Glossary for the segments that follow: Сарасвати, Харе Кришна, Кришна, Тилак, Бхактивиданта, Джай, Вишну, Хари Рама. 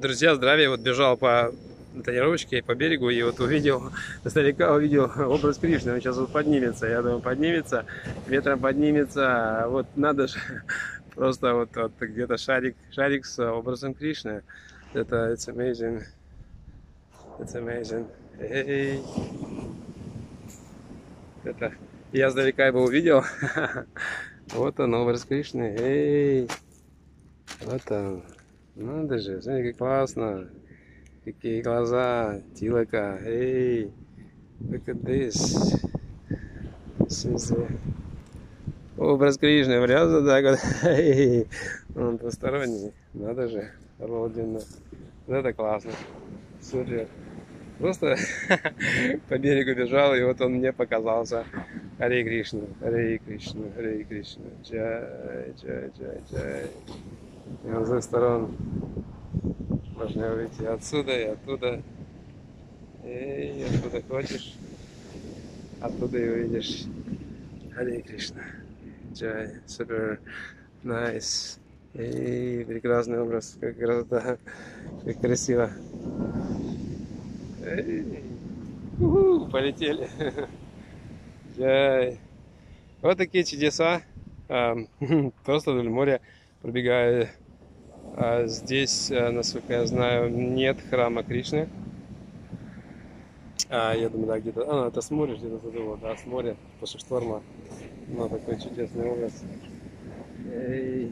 Друзья, здравия. Вот бежал по тренировочке, по берегу, и вот увидел, издалека увидел образ Кришны. Он сейчас вот поднимется, я думаю, поднимется, ветром поднимется. Вот надо же, просто вот где-то шарик с образом Кришны. Это it's amazing. It's amazing. Hey. Это я издалека его увидел. Вот он, образ Кришны. Эй, вот он. Надо же, смотри, как классно. Какие глаза Тилака. Эй, look at this. Образ Кришны влез вот так вот. Эй, он посторонний. Надо же, обалденно. Это классно. Супер. Просто по берегу бежал, и вот он мне показался. Харе Кришна, Харе Кришна, Харе Кришна. Джай, Джай, Джай, Джай. И он с двух сторон. Можно выйти отсюда и оттуда. И откуда хочешь, оттуда и увидишь. Харе Кришна. Джай, супер, найс. И прекрасный образ, как красота, как красиво. Полетели. Вот такие чудеса. Просто вдоль моря пробегаю. Здесь, насколько я знаю, нет храма Кришны. Я думаю, да, где-то. Это с моря, где-то задумал, да, с моря, после шторма. Но такой чудесный образ. Эй,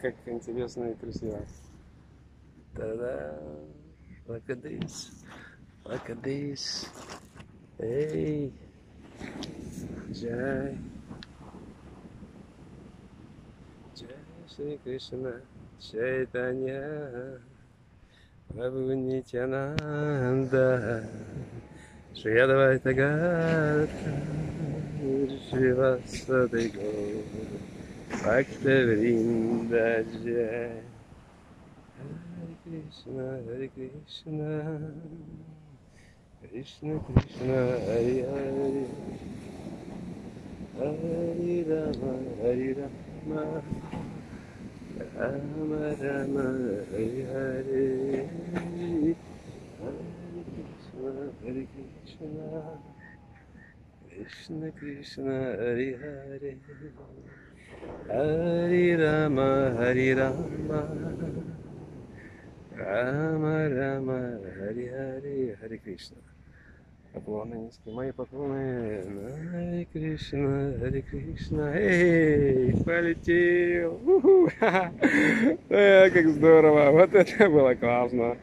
как интересно и красиво. Та-да! Look at this. Look at this. Hey. Jai. Jai Shri Krishna. Shri Tanya Navnityinanda. Shri Advaita Tagar. Shri Vasudeva. Bhaktavrinda Jai. Krishna, Hare Krishna, Krishna Krishna, Hari Hari, Hari Rama, Rama Rama, Hari Hare, Hare Krishna, Krishna Krishna, Hari Hare, Hari Rama, Hari Rama. Рама, Рама, Хари, Хари, Хари Кришна. Поклоны низкие, мои поклоны. Хари Кришна, Хари Кришна. Эй, полетел. Как здорово. Вот это было классно.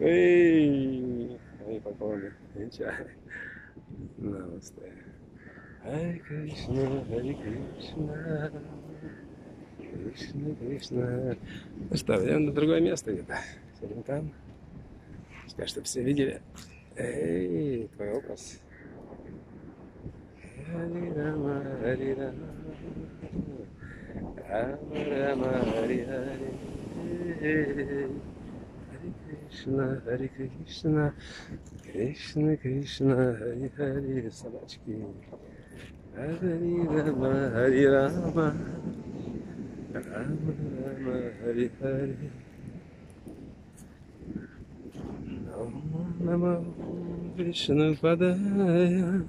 Эй, мои поклоны. Намасте. Хари Кришна, Хари Кришна. Кришна, Кришна. Ну что, идем на другое место где-то. Сидим там. Скажи, чтобы все видели. Эй, твой образ. Хари Рама, Хари Рама. Рама Рама, Хари Хари. Хари Кришна, Хари Кришна. Кришна, Кришна, Хари Хари. Собачки. Хари Рама, Хари Рама. Рама, Рама, Хари, Хари. Намо Вишну Падая,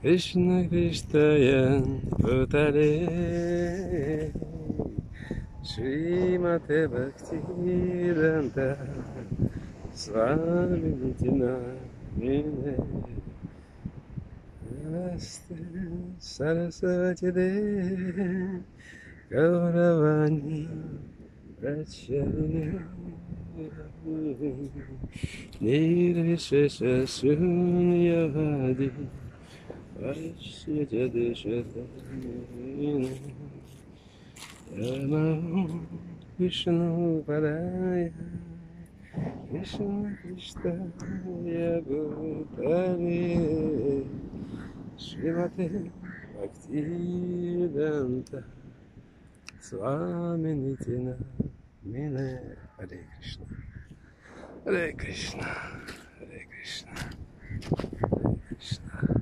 Вишну Криштая, Путале, Шримате Бхактивиданта, Свами Нитина, Мине, Намасте, Сарасвати Деви. Гауравани, прачарья, нирвишеша шуньявади, ващья дышатамина, Рама Вишну Падая, Вишну Криштая Бутале, Шримате Бхактивиданта. С вами Нитина, Мина, Харе Кришна, Харе Кришна, Харе Кришна, Харе Кришна.